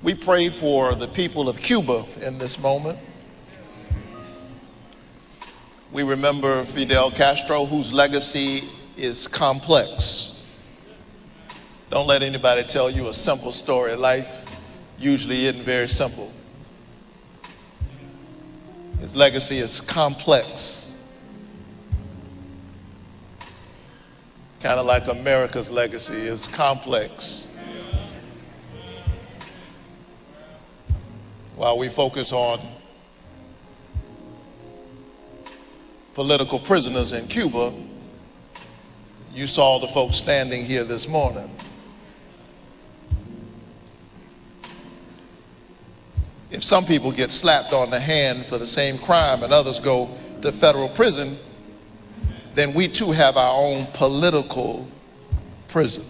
We pray for the people of Cuba in this moment. We remember Fidel Castro, whose legacy is complex. Don't let anybody tell you a simple story. Life usually isn't very simple. His legacy is complex, kind of like America's legacy is complex. While we focus on political prisoners in Cuba, you saw the folks standing here this morning. If some people get slapped on the hand for the same crime and others go to federal prison, then we too have our own political prison.